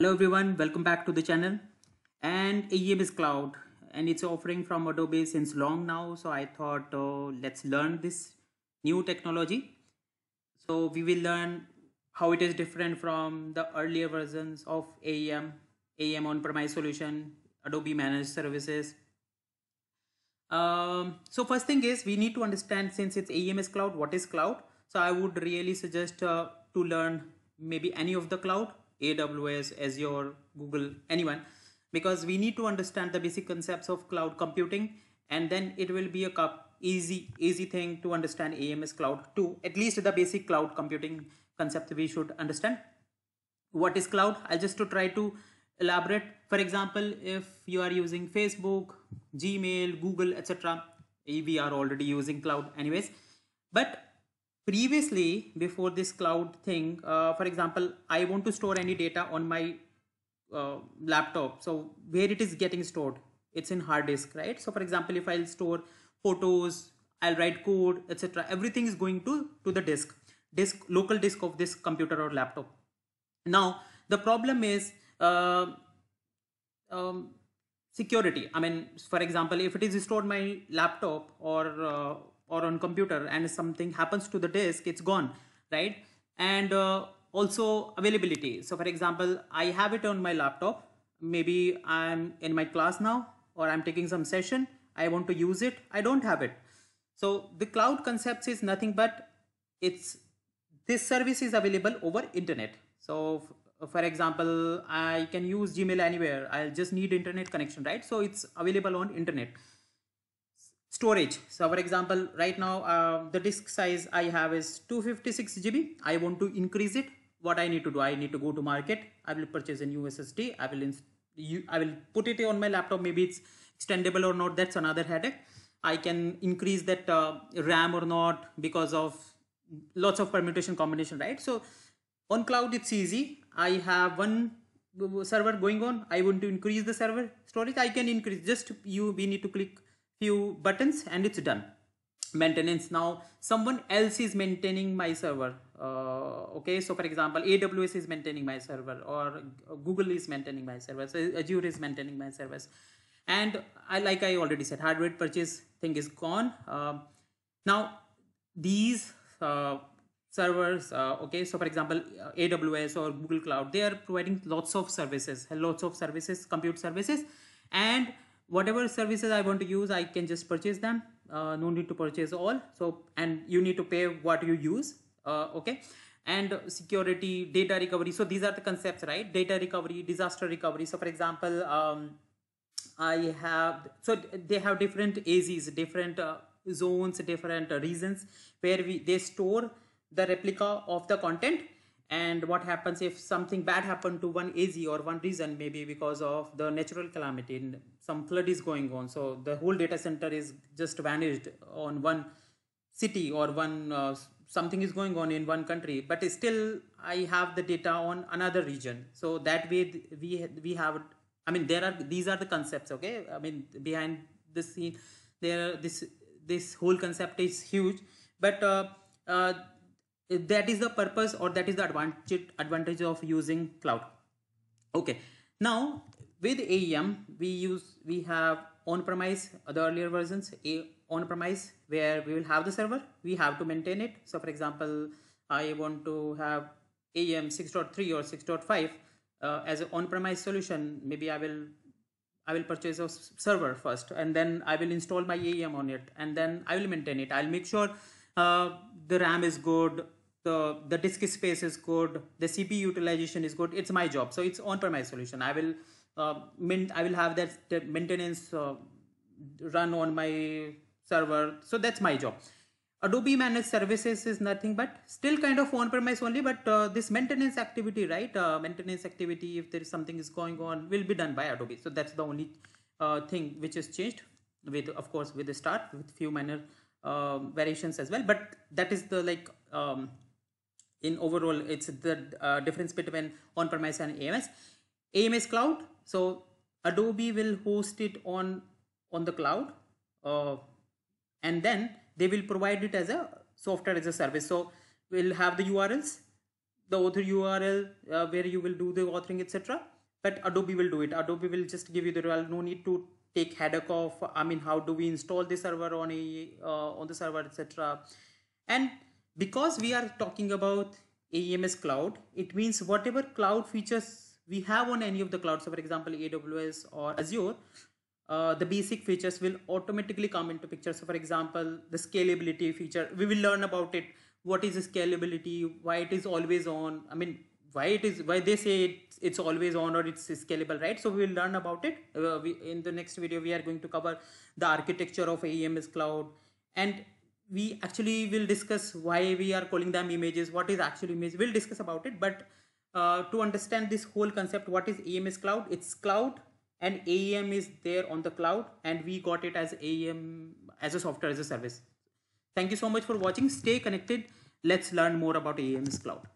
Hello everyone, welcome back to the channel. And AWS Cloud and it's offering from Adobe since long now, so I thought let's learn this new technology. So we will learn how it is different from the earlier versions of AEM on-premise solution, Adobe managed services. So first thing is we need to understand, since it's AWS Cloud, what is cloud. So I would really suggest to learn maybe any of the cloud, AWS, Azure, Google, anyone, because we need to understand the basic concepts of cloud computing, and then it will be a easy thing to understand AWS Cloud too. At least the basic cloud computing concept we should understand. What is cloud? I'll just to try to elaborate. For example, if you are using Facebook, Gmail, Google, etc., we are already using cloud anyways. But previously, before this cloud thing, for example, I want to store any data on my laptop. So where it is getting stored, it's in hard disk, right? So for example, if I'll store photos, I'll write code, etc. Everything is going to the disk, local disk of this computer or laptop. Now, the problem is security. I mean, for example, if it is stored on my laptop or on computer and something happens to the disk, it's gone, right? And also availability. So for example, I have it on my laptop, maybe I'm in my class now, or I'm taking some session, I want to use it, I don't have it. So the cloud concepts is nothing but it's this service is available over internet. So for example, I can use Gmail anywhere, I'll just need internet connection, right? So it's available on internet. Storage. So for example, right now the disk size I have is 256 GB. I want to increase it. What I need to do, I need to go to market. I will purchase a new SSD. I will put it on my laptop. Maybe it's extendable or not. That's another headache. I can increase that RAM or not because of lots of permutation combination, right? So on cloud, it's easy. I have one server going on. I want to increase the server storage. I can increase. We need to click few buttons and it's done. Maintenance. Now someone else is maintaining my server. Okay, so for example, AWS is maintaining my server, or Google is maintaining my servers, Azure is maintaining my servers. And like I already said, hardware purchase thing is gone. Now these servers, okay, so for example, AWS or Google Cloud, they are providing lots of services, compute services, and whatever services I want to use, I can just purchase them. No need to purchase all. So, and you need to pay what you use. Okay. And security, data recovery. So these are the concepts, right? Data recovery, disaster recovery. So for example, they have different AZs, different zones, different regions where they store the replica of the content. And what happens if something bad happened to one AZ or one region, maybe because of the natural calamity and some flood is going on. So the whole data center is just vanished on one city, or one something is going on in one country, but still I have the data on another region. So that way we have, I mean, these are the concepts. Okay. I mean, behind the scene there, this whole concept is huge, but, that is the purpose, or that is the advantage of using cloud. Okay, now with AEM we have on-premise, the earlier versions, on-premise, where we will have the server, we have to maintain it. So for example, I want to have AEM 6.3 or 6.5 as an on-premise solution. Maybe I will purchase a server first, and then I will install my AEM on it, and then I will maintain it. I'll make sure the RAM is good, the disk space is good, the CPU utilization is good. It's my job. So it's on-premise solution. I will have that maintenance run on my server. So that's my job. Adobe managed services is nothing but still kind of on-premise only, but this maintenance activity, right? Maintenance activity, if there is something is going on, will be done by Adobe. So that's the only thing which is changed, with, of course, with the start, with few minor variations as well, but that is the in overall, it's the difference between on-premise and AWS Cloud. So Adobe will host it on the cloud, and then they will provide it as a software as a service. So we'll have the URLs, the author URL where you will do the authoring, etc. But Adobe will do it. Adobe will just give you the URL. No need to take headache of, I mean, how do we install the server on a on the server, etc. And because we are talking about AEMS cloud, it means whatever cloud features we have on any of the clouds, so for example AWS or Azure, the basic features will automatically come into picture. So for example, the scalability feature, we will learn about it. What is scalability? Why it is always on? I mean, why they say it's always on or it's scalable, right? So we will learn about it. In the next video, we are going to cover the architecture of AEMS cloud, and we actually will discuss why we are calling them images, what is actually image, we'll discuss about it. But to understand this whole concept, what is AEMS cloud? It's cloud and AEM is there on the cloud, and we got it as AEM as a software as a service. Thank you so much for watching. Stay connected. Let's learn more about AEMS cloud.